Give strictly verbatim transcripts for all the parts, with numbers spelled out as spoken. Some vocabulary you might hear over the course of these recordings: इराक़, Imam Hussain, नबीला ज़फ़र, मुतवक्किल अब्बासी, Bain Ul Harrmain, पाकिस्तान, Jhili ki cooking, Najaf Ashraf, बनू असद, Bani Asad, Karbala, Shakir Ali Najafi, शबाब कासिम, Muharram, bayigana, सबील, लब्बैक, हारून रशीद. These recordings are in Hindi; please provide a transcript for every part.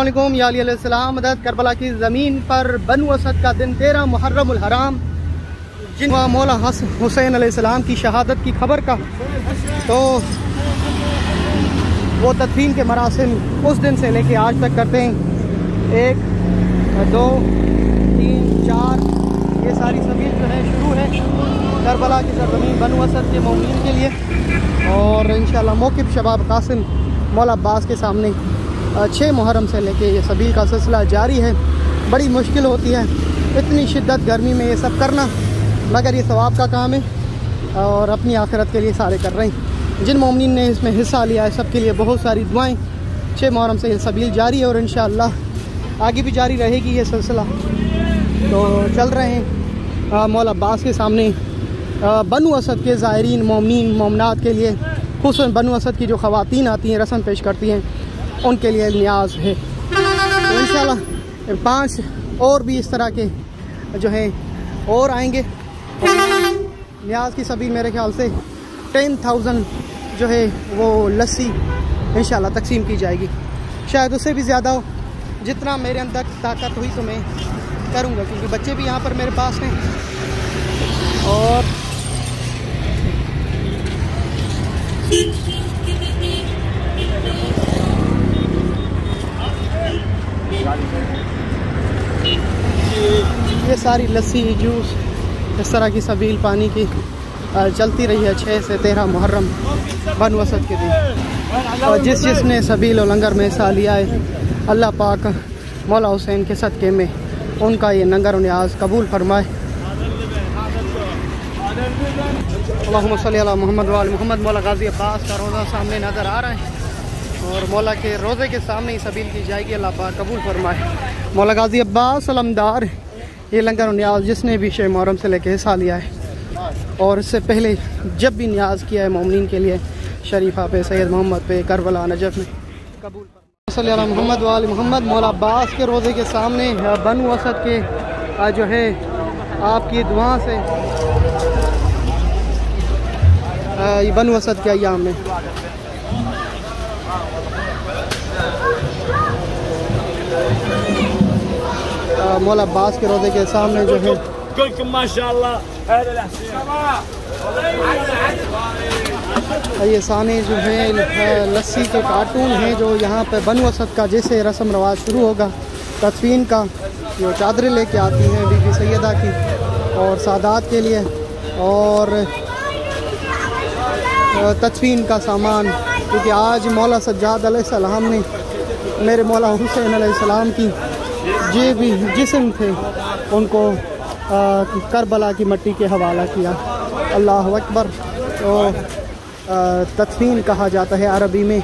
अस्सलाम वालेकुम। मदद करबला की ज़मीन पर बनू असद का दिन तेरह मुहर्रम उल हराम जिन मौला हुसैन अलैहिस्सलाम की शहादत की खबर का तो वो तदफीन के मरासिम उस दिन से लेके आज तक करते हैं। एक दो तीन चार ये सारी समीर जो है शुरू है करबला की सरजमीन बनू असद के मोमिन के लिए। और इंशाल्लाह मौक़िफ़ शबाब कासिम मौला अब्बास के सामने छः मुहर्रम से लेके ये सभी का सिलसिला जारी है। बड़ी मुश्किल होती है इतनी शिद्दत गर्मी में ये सब करना, मगर ये सवाब का काम है और अपनी आखिरत के लिए सारे कर रहे हैं। जिन मोमिन ने इसमें हिस्सा लिया है सबके लिए बहुत सारी दुआएं। छः मुहर्रम से ये सबील जारी है और इंशाअल्लाह आगे भी जारी रहेगी ये सिलसिला। तो चल रहे हैं मौला अब्बास के सामने बनू असद के ज़ायरीन मोमिन मोमनात के लिए, खुसूसन बनू असद की जो ख़वातीन आती हैं रस्म पेश करती हैं उनके लिए न्याज है। तो इंशाल्लाह पाँच और भी इस तरह के जो है और आएंगे। न्याज की सभी मेरे ख्याल से टेन थाउजेंड जो है वो लस्सी इंशाल्लाह तकसीम की जाएगी, शायद उससे भी ज़्यादा हो। जितना मेरे अंदर ताकत हुई तो मैं करूँगा क्योंकि बच्चे भी यहाँ पर मेरे पास हैं। और ये सारी लस्सी जूस इस तरह की सबील पानी की चलती रही है छः से तेरह मुहर्रम बनू असद के दिन। और जिस जिसने सबील और लंगर में हिस्सा लिया है अल्लाह पाक मौला हुसैन के सदक़े में उनका ये लंगर न्याज कबूल फरमाए। अल्लाहुम्मा सल्ली अला मोहम्मद वाल मोहम्मद। मौला गाजी अब्बास का रोज़ा सामने नज़र आ रहा है और मौला के रोज़े के सामने ही सबील की जाएगी, अल्लाह पाक कबूल फरमाए। मौला गाजी अब्बास अलमदार ये लंगर न्याज जिसने भी शे मुहर्रम से लेके हिस्सा लिया है और इससे पहले जब भी न्याज किया है मोमिन के लिए शरीफा पे सैयद मोहम्मद पे करबला नजफ में कबूल फरमाए। मोहम्मद वाल मोहम्मद। मौला अब्बास के रोज़े के सामने बनू असद के जो है आपकी दुआ से ये बनू असद के अयाम में मौला अब्बास के रोज़े के सामने जो है ये साने जो है लस्सी के कार्टून हैं जो यहाँ पे बनू असद का जैसे रस्म रवाज शुरू होगा तदफीन का, जो चादरें लेके आती हैं बीबी सैयदा की और सादात के लिए और तदफीन का सामान, क्योंकि आज मौला सज्जाद अलैहिस्सलाम ने मेरे मौला हुसैन अलैहिस्सलाम की जे भी जिस्म थे उनको आ, करबला की मट्टी के हवाला किया। अल्लाह अकबर। तो तदफीन कहा जाता है अरबी में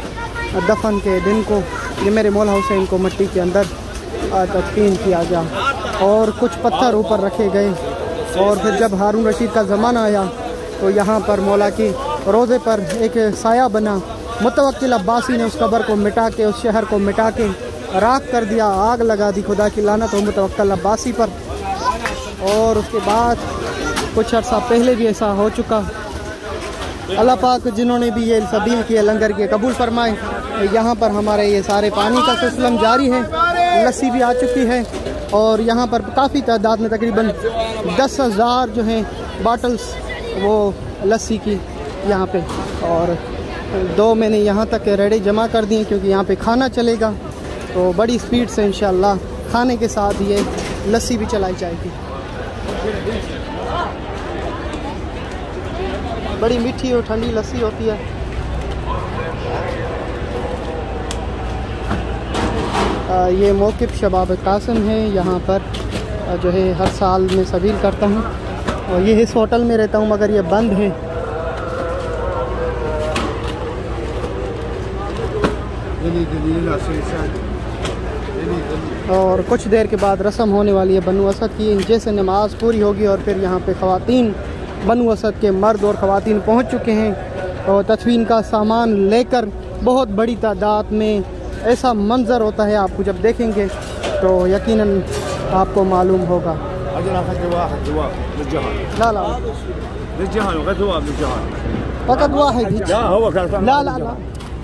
दफन के दिन को। ये मेरे मौला हुसैन को मट्टी के अंदर तदफीन किया गया और कुछ पत्थर ऊपर रखे गए। और फिर जब हारून रशीद का ज़माना आया तो यहाँ पर मौला की रोज़े पर एक साया बना। मुतवक्किल अब्बासी ने उस कब्र को मिटा के उस शहर को मिटा के राख कर दिया, आग लगा दी। खुदा की लानत हो मुतवक्किल अब्बासी पर। और उसके बाद कुछ अर्सा पहले भी ऐसा हो चुका। अल्लाह पाक जिन्होंने भी ये सबील किए लंगर के कबूल फरमाए। यहाँ पर हमारे ये सारे पानी का सिलसिला जारी है, लस्सी भी आ चुकी है और यहाँ पर काफ़ी तादाद में तकरीबन दस हज़ार जो हैं बॉटल्स वो लस्सी की यहाँ पे। और दो मैंने यहाँ तक रेडी जमा कर दिए क्योंकि यहाँ पे खाना चलेगा तो बड़ी स्पीड से इंशाल्लाह खाने के साथ ये लस्सी भी चलाई जाएगी। बड़ी मीठी और ठंडी लस्सी होती है। आ, ये मौक़िफ़ शबाब कासिम है, यहाँ पर जो है हर साल मैं सबील करता हूँ और ये इस होटल में रहता हूँ मगर ये बंद है। और कुछ देर के बाद रस्म होने वाली है बनू असद की। जैसे नमाज पूरी होगी और फिर यहाँ पे ख़वातीन बनू असद के मर्द और ख़वातीन पहुँच चुके हैं और तदफीन का सामान लेकर बहुत बड़ी तादाद में। ऐसा मंज़र होता है आपको जब देखेंगे तो यकीनन आपको मालूम होगा। ला ला ला ला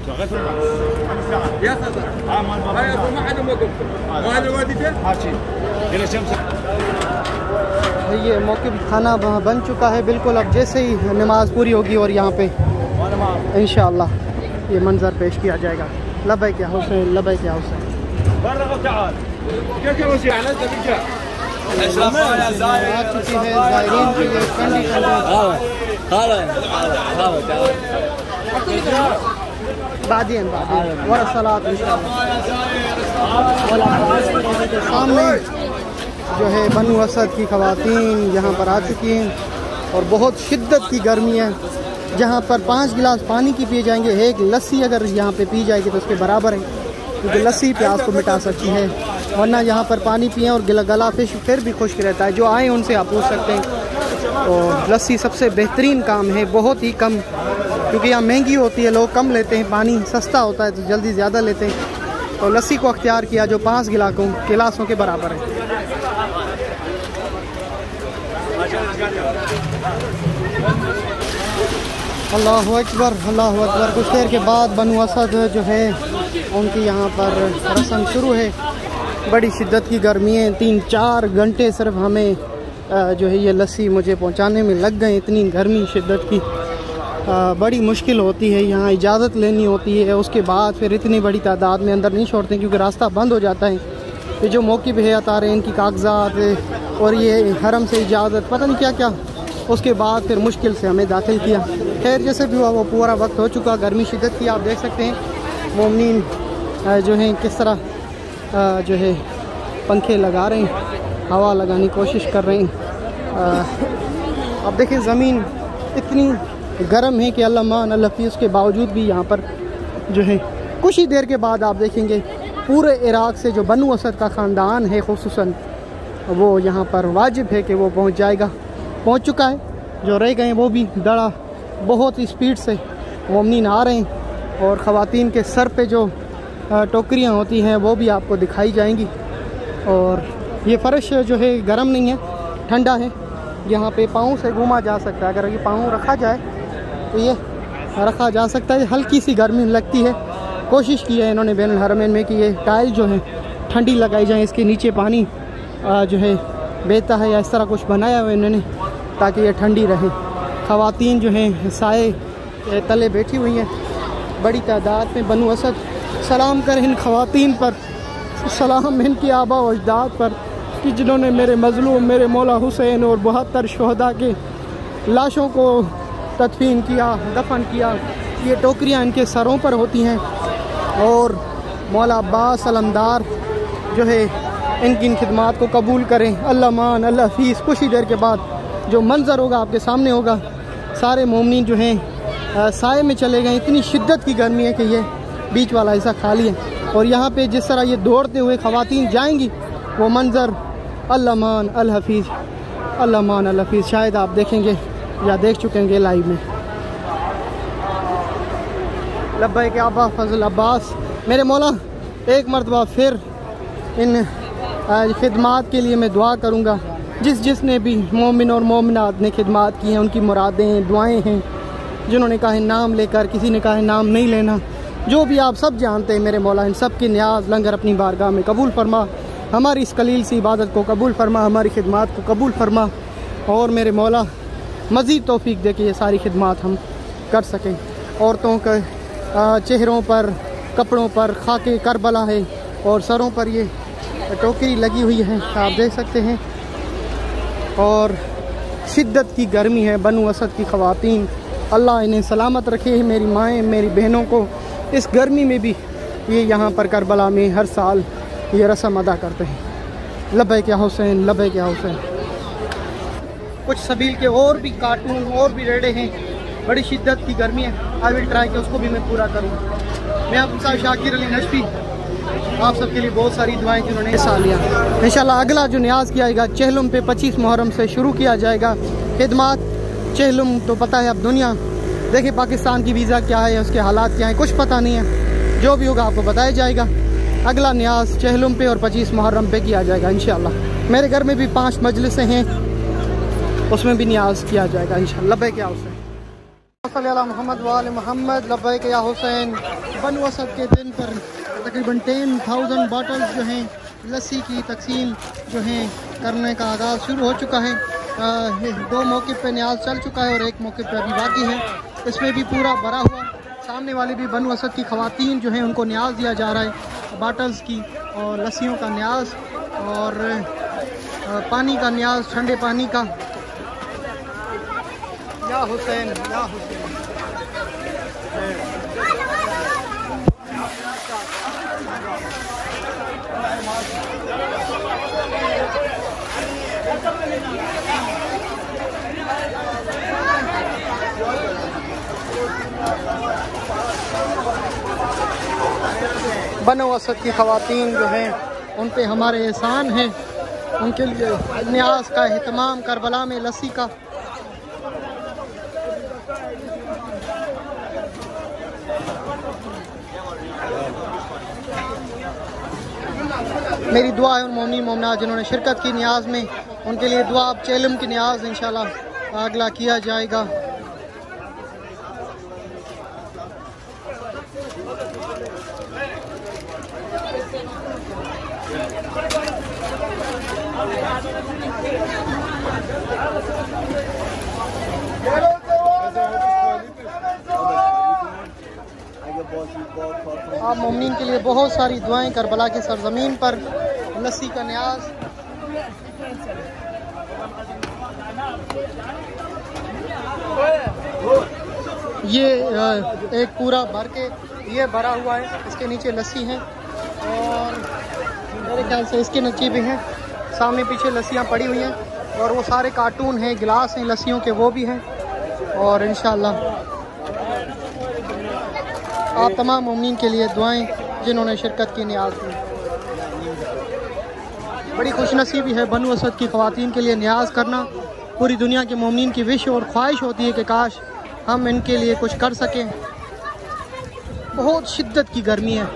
شغلت معك يا ساتر. اه ما حد موقفكم وهذا الوادي فين؟ هاشم الى شمس. ये मौके खाना बन चुका है बिल्कुल। अब जैसे ही नमाज पूरी होगी और यहाँ पे इंशाअल्लाह ये मंजर पेश किया जाएगा। लबैक या हुसैन, लबैक या हुसैन। आ चुकी है ज़ायरीन के लिए ठंडी ठंडी बादियन और सलात के सामने जो है बनु असद की ख़वातीन यहाँ पर आ चुकी हैं और बहुत शिद्दत की गर्मी है। जहाँ पर पाँच गिलास पानी की पिए जाएंगे, एक लस्सी अगर यहाँ पे पी जाएगी तो उसके बराबर है, क्योंकि लस्सी प्यास को मिटा सकती है। वरना यहाँ पर पानी पिएं और गला गला फिश फिर भी खुश्क रहता है। जो आए उनसे आप पूछ सकते हैं। और लस्सी सबसे बेहतरीन काम है, बहुत ही कम, क्योंकि यहाँ महंगी होती है, लोग कम लेते हैं, पानी सस्ता होता है तो जल्दी ज़्यादा लेते हैं। और लस्सी को अख्तियार किया जो पाँच गिलासों गिलासों के बराबर है। अल्लाह अकबर, अल्लाह अकबर। कुछ देर के बाद बनु असद जो है उनकी यहाँ पर रस्म शुरू है। बड़ी शिद्दत की गर्मी है, तीन चार घंटे सिर्फ हमें जो है ये लस्सी मुझे पहुँचाने में लग गए। इतनी गर्मी शिद्दत की, बड़ी मुश्किल होती है, यहाँ इजाज़त लेनी होती है, उसके बाद फिर इतनी बड़ी तादाद में अंदर नहीं छोड़ते क्योंकि रास्ता बंद हो जाता है। ये जो मौके पर है अतारे, इनकी कागजात और ये हरम से इजाज़त, पता नहीं क्या क्या, उसके बाद फिर मुश्किल से हमें दाखिल किया। खैर जैसे भी हुआ वो पूरा वक्त हो चुका, गर्मी शिद्दत की, आप देख सकते हैं मोमिन जो हैं किस तरह जो है पंखे लगा रहे हैं, हवा लगाने की कोशिश कर रहे हैं। आप देखें ज़मीन इतनी गर्म है कि अल्लाह मान अल्लाह फी, उसके बावजूद भी यहाँ पर जो है कुछ ही देर के बाद आप देखेंगे पूरे इराक़ से जो बनु असद का ख़ानदान है खुसूसन, वो यहाँ पर वाजिब है कि वो पहुँच जाएगा, पहुँच चुका है। जो रह गए वो भी दड़ा बहुत ही स्पीड से मोमिन आ रहे हैं। और ख़वातीन के सर पे जो टोकरियाँ होती हैं वो भी आपको दिखाई जाएंगी। और ये फ़र्श जो है गर्म नहीं है, ठंडा है। यहाँ पे पाँव से घूमा जा सकता है, अगर ये पाँव रखा जाए तो ये रखा जा सकता है। हल्की सी गर्मी लगती है। कोशिश की है इन्होंने बैनुल हरमैन में कि ये टाइल जो है ठंडी लगाई जाए, इसके नीचे पानी जो है बहता है या इस तरह कुछ बनाया हुआ इन्होंने ताकि ये ठंडी रहे। ख़वातीन जो हैं साए तले बैठी हुई हैं बड़ी तादाद में। बनु असद सलाम करें इन ख़वातीन पर, सलाम इनकी आबा व अजदाद पर कि जिन्होंने मेरे मज़लूम मेरे मौला हुसैन और बहत्तर शहदा के लाशों को तदफीन किया, दफन किया। ये टोकरियाँ इनके सरों पर होती हैं और मौला अब्बास अलमदार जो है इनकी इन खिदमात को कबूल करें। अल्लाह मान अल्लाह फीस। कुछ ही देर के बाद जो मंज़र होगा आपके सामने होगा। सारे मोमिन जो हैं साए में चले गए। इतनी शिद्दत की गर्मी है कि ये बीच वाला हिस्सा खाली है। और यहाँ पे जिस तरह ये दौड़ते हुए ख़वातीन जाएंगी वो मंज़र अल्लाह मान अल्लाह फीस, अल्लाह मान अल्लाह फीस। शायद आप देखेंगे या देख चुकेंगे लाइव में। लब्बैक या अबा फजल अब्बास। मेरे मौला एक मरतबा फिर इन खिदमात के लिए मैं दुआ करूँगा। जिस जिसने भी मोमिन और मोमिनात ने खिदमात की हैं उनकी मुरादें दुआएं हैं। जिन्होंने कहा है नाम लेकर, किसी ने कहा है नाम नहीं लेना, जो भी आप सब जानते हैं। मेरे मौला इन सब की न्याज लंगर अपनी बारगाह में कबूल फरमा। हमारी इस कलील सी इबादत को कबूल फरमा, हमारी खिदमात को कबूल फरमा। और मेरे मौला मज़ीद तौफीक दे कि ये सारी खिदमात हम कर सकें। औरतों के चेहरों पर, कपड़ों पर खाके करबला है और सरों पर ये टोकरी लगी हुई है, आप देख सकते हैं। और शिद्दत की गर्मी है। बनु असद की ख़वातीन अल्लाह इन्हें सलामत रखे। मेरी माएँ मेरी बहनों को इस गर्मी में भी ये यहाँ पर करबला में हर साल ये रस्म अदा करते हैं। लबैक या हुसैन, लबैक या हुसैन। कुछ सबील के और भी कार्टून और भी रेड़े हैं। बड़ी शिद्दत की गर्मी है। आई विल ट्राई कि उसको भी मैं पूरा करूँ। मैं आपका शाकिर अली नजफी, आप सबके लिए बहुत सारी दुआएं जिन्होंने हिस्सा लिया। इंशाल्लाह अगला जो न्याज किया जाएगा चहलम पे पच्चीस मुहर्रम से शुरू किया जाएगा। खिदमात चहलम तो पता है, अब दुनिया देखिए पाकिस्तान की वीज़ा क्या है, उसके हालात क्या हैं, कुछ पता नहीं है। जो भी होगा आपको बताया जाएगा। अगला न्याज चहलम पे और पच्चीस मुहर्रम पे किया जाएगा इंशाल्लाह। मेरे घर में भी पाँच मजलिसें हैं, उसमें भी न्याज किया जाएगा इंशाल्लाह। लबैक या हुसैन। मोहम्मद वाल मोहम्मद लब्बैक या हुसैन। बनु असद के दिन पर तकरीबन टेन थाउजेंड बॉटल्स जो हैं लस्सी की तकसीम जो हैं करने का आगाज़ शुरू हो चुका है। आ, दो मौके पे न्याज चल चुका है और एक मौके पे अभी बाकी है। इसमें भी पूरा भरा हुआ सामने वाले भी बनु असद की ख़वातीन जो हैं उनको न्याज दिया जा रहा है, बॉटल्स की और लस्सियों का न्याज और पानी का न्याज, ठंडे पानी का। या हुसैन या हुसैन। बनो असद की ख़वातीन जो हैं उन पे हमारे एहसान हैं, उनके लिए न्याज का अहतमाम करबला में लस्सी का। मेरी दुआ है उन मोमिन मोमनात जिन्होंने शिरकत की न्याज में, उनके लिए दुआ। अब चेलम की न्याज इंशाल्लाह अगला किया जाएगा। आप मोमिन के लिए बहुत सारी दुआएं। करबला की सरजमीन पर लस्सी का न्याज। ये एक पूरा भर के ये भरा हुआ है, इसके नीचे लस्सी है और मेरे ख्याल से इसके नीचे भी हैं। सामने पीछे लस्सियाँ पड़ी हुई हैं और वो सारे कार्टून हैं, गिलास हैं लस्सियों के, वो भी हैं। और इंशाल्लाह आप तमाम मोमिन के लिए दुआएं जिन्होंने शिरकत की न्याज में। बड़ी खुशनसीबी है बनु असद की ख़वातीन के लिए न्याज करना। पूरी दुनिया के मोमिन की विश और ख्वाहिश होती है कि काश हम इनके लिए कुछ कर सकें। बहुत शिद्दत की गर्मी है।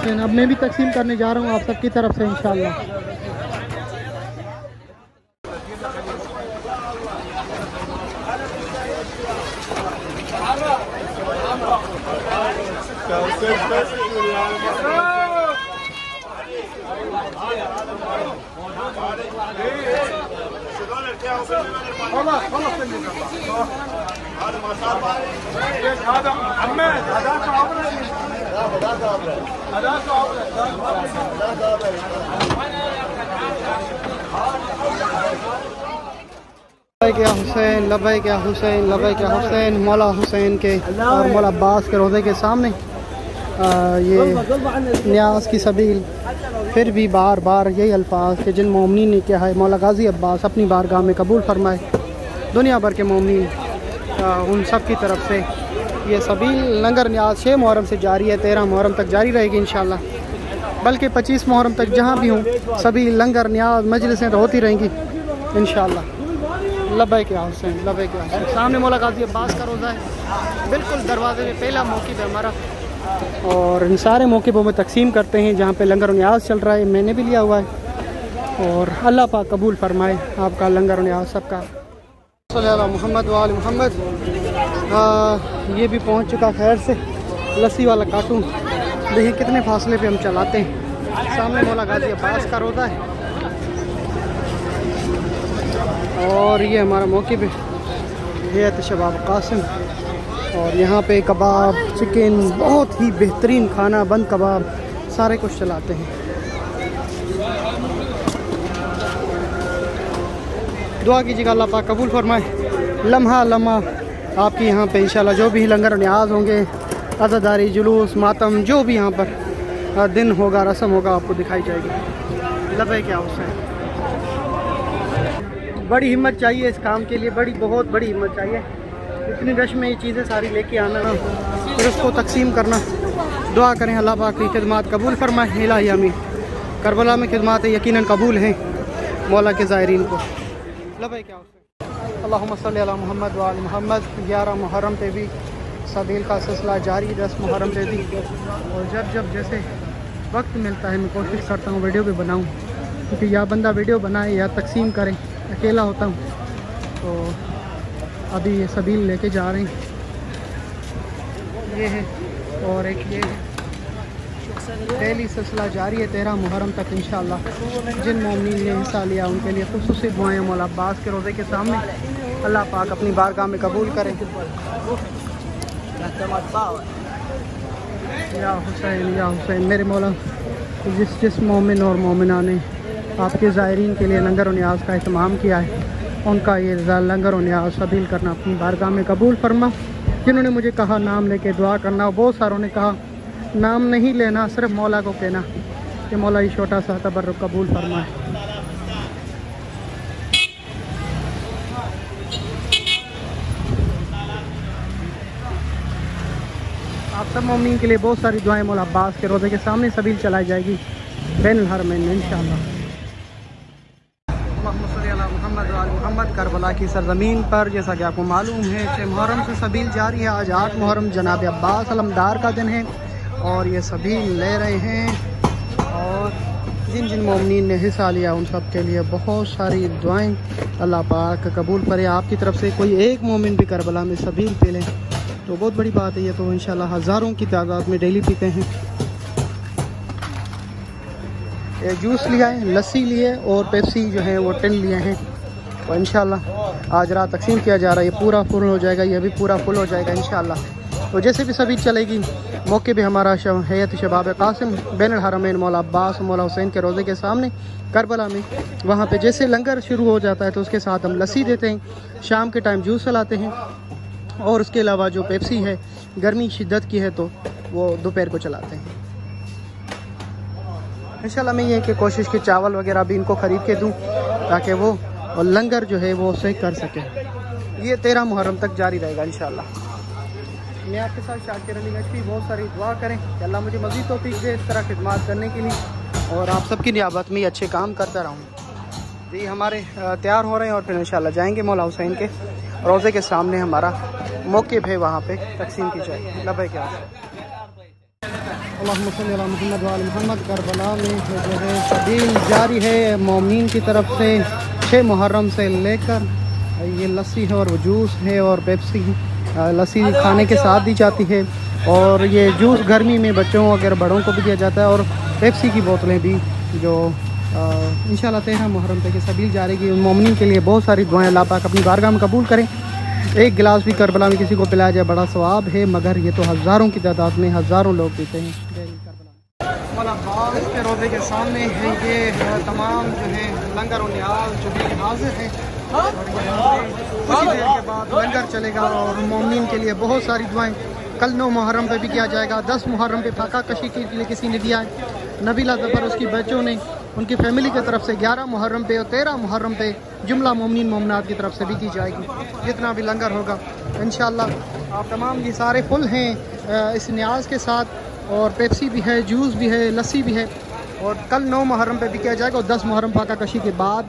अब मैं भी तकसीम करने जा रहा हूँ आप सबकी तरफ से इंशाल्लाह। क्या हुसैन लब्बैक या हुसैन लब्बैक या हुसैन। मौला हुसैन के और मौला अब्बास के रोज़े के सामने आ, ये न्याज की सबील। फिर भी बार बार यही अल्फाज कि जिन मोमिन ने किया है मौला गाजी अब्बास अपनी बारगाह में कबूल फरमाए। दुनिया भर के मोमिन उन सब की तरफ से ये सबील लंगर न्याज छः मुहर्रम से जारी है, तेरह मुहर्रम तक जारी रहेगी इंशाल्लाह, बल्कि पच्चीस मुहर्रम तक जहाँ भी हूँ सबील लंगर न्याज मजलिसें तो होती रहेंगी इंशाल्लाह। लब्बैक या हुसैन लब्बैक या हुसैन। सामने मौला गाजी अब्बास का रोज़ा है, बिल्कुल दरवाजे में पहला मौके पे हमारा। और इन सारे मौके पर मैं तकसीम करते हैं जहाँ पे लंगर न्याज चल रहा है, मैंने भी लिया हुआ है। और अल्लाह पाक कबूल फरमाए आपका लंगर न्याज सबका। मोहम्मद वाल मोहम्मद। ये भी पहुँच चुका खैर से लस्सी वाला कार्टून। देखिए कितने फासले पर हम चलाते हैं। सामने मौला गाजी अब्बास का रोज़ा है और ये हमारा मौके पे है तशबाब कासिम। और यहाँ पे कबाब, चिकन, बहुत ही बेहतरीन खाना, बंद कबाब, सारे कुछ चलाते हैं। दुआ कीजिएगा अल्लाह पाक कबूल फरमाए। लम्हा लम्हा आपकी यहाँ पे इंशाल्लाह जो भी लंगर न्याज होंगे, अज़ादारी, जुलूस, मातम, जो भी यहाँ पर दिन होगा, रस्म होगा, आपको दिखाई जाएगी। लबे क्या उससे बड़ी हिम्मत चाहिए इस काम के लिए, बड़ी बहुत बड़ी हिम्मत चाहिए। इतनी रश में ये चीज़ें सारी लेके आना, फिर उसको तकसीम करना। दुआ करें अल्लाह पाक की खिदमत कबूल फरमाए इलाही आमीन। करबला में खिदमत यकीनन कबूल हैं मौला के ज़ायरीन को। लबे क्या उससे अल्लाहुम्मा सल्ली अला मुहम्मद व आलि मुहम्मद। ग्यारह मुहर्रम पे भी सदील का सिलसिला जारी, दस मुहर्रम पे भी, और जब जब जैसे वक्त मिलता है मैं कोशिश करता हूँ वीडियो भी बनाऊँ, क्योंकि या बंदा वीडियो बनाए या तकसीम करें। अकेला होता हूँ तो अभी ये सदील लेके जा रहे हैं, ये है और एक ये है। डेली सिलसिला जारी है तेरह मुहर्रम तक इंशाल्लाह। जिन मोमिन ने हिस्सा लिया उनके लिए खुसूसी दुआएं मौला अब्बास के रोज़े के सामने अल्लाह पाक अपनी बारगाह में कबूल करें। या हुसैन या हुसैन मेरे मौला, जिस जिस मोमिन और मोमिना ने आपके ज़ायरीन के लिए लंगर न्याज का अहतमाम किया है, उनका ये लंगर न्याज कबूल करना अपनी बारगाह में कबूल फरमा। जिन्होंने मुझे कहा नाम लेके दुआ करना, बहुत सारों ने कहा नाम नहीं लेना, सिर्फ मौला को कहना कि मौला ये छोटा सा तबर्रुक कबूल फरमाए। आप सब मोमिन के लिए बहुत सारी दुआएं मौला अब्बास के रोज़े के सामने सबील चलाई जाएगी बैन उल हरमैन में इंशाल्लाह। अल्लाहुम्मा सल्ली अला मुहम्मद व आलि मुहम्मद। करबला की सरजमीन पर जैसा कि आपको मालूम है छः मुहर्रम से सबील जारी है। आज आठ मुहर्रम जनाब अब्बास अलमदार का दिन है और ये सभी ले रहे हैं। और जिन जिन मोमिनीन ने हिस्सा लिया उन सब के लिए बहुत सारी दुआएं अल्लाह पाक कबूल करे। आपकी तरफ से कोई एक मोमिन भी करबला में सबील पी लें तो बहुत बड़ी बात है। ये तो इंशाल्लाह हज़ारों की तादाद में डेली पीते हैं। ये जूस लिया है, लस्सी लिए और पेप्सी जो है वो टिन लिए हैं। और इंशाल्लाह आज रात तकसीम किया जा रहा है, ये पूरा फुल हो जाएगा, ये भी पूरा फुल हो जाएगा इंशाल्लाह। तो जैसे भी सबील चलेगी मौके पे हमारा हैत शबाब कासिम बैन उल हरमैन मौला अब्बास मौला हुसैन के रोज़े के सामने करबला में, वहाँ पे जैसे लंगर शुरू हो जाता है तो उसके साथ हम लस्सी देते हैं, शाम के टाइम जूस लाते हैं, और उसके अलावा जो पेप्सी है गर्मी शिद्दत की है तो वो दोपहर को चलाते हैं इंशाल्लाह। मैं ये कि कोशिश की चावल वगैरह भी इनको ख़रीद के दूँ ताकि वो और लंगर जो है वो सही कर सकें। ये तेरह मुहर्रम तक जारी रहेगा इंशाल्लाह। मैं आपके साथ शाकिर अली नजफी। बहुत सारी दुआ करें कि अल्लाह मुझे मज़ीद तौफीक दे इस तरह खिदमत करने के लिए, और आप सबकी नियाबत में अच्छे काम करता रहूँ। जी हमारे तैयार हो रहे हैं और फिर इंशाल्लाह जाएंगे मौला हुसैन के रोज़े के सामने हमारा मौके पे वहाँ पे तकसीम की जाएगी। लबे क्या अल्लाहुम्मा सल्ली अला मुहम्मद व आलि मुहम्मद। करबला में जो है सदील जारी है मोमिन की तरफ से छः मुहर्रम से लेकर। ये लस्सी है और वो जूस है और पेप्सी लस्सी खाने के साथ दी जाती है, और ये जूस गर्मी में बच्चों वगैरह बड़ों को भी दिया जाता है, और पेप्सी की बोतलें भी जो इंशाल्लाह तेरह मुहर्रम तक सबील जाएगी। उन मोमिनीन के लिए बहुत सारी दुआएं अल्लाह पाक अपनी बारगाह में कबूल करें। एक गिलास भी करबला में किसी को पिलाया जाए बड़ा सवाब है, मगर ये तो हज़ारों की तादाद में हज़ारों लोग पीते हैं मौला अब्बास के रोज़े के सामने है। ये तमाम जो है लंगर और न्याज जो भी हाजिर हैं, कुछ देर के बाद लंगर चलेगा और मोमिन के लिए बहुत सारी दुआएं। कल नौ मुहर्रम पे भी किया जाएगा। दस मुहर्रम पे फाका कशी के लिए किसी ने दिया है नबीला ज़फ़र, उसकी बच्चों ने उनकी फैमिली की तरफ से। ग्यारह मुहर्रम पे और तेरह मुहर्रम पे जुमला मोमिन मोमनात की तरफ से भी की जाएगी। जितना भी लंगर होगा इंशाल्लाह आप तमाम ये सारे फुल हैं इस न्याज के साथ, और पेप्सी भी है, जूस भी है, लस्सी भी है। और कल नौ मुहर्रम पे भी किया जाएगा और दस मुहर्रम फाका कशी के बाद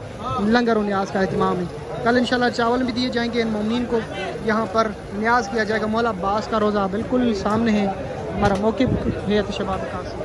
लंगर और न्याज का एहतमाम है। कल इंशाल्लाह चावल भी दिए जाएंगे इन मोमिन को। यहाँ पर न्याज किया जाएगा। मौला अब्बास का रोज़ा बिल्कुल सामने है हमारा मौके हैत शबाब कासिम।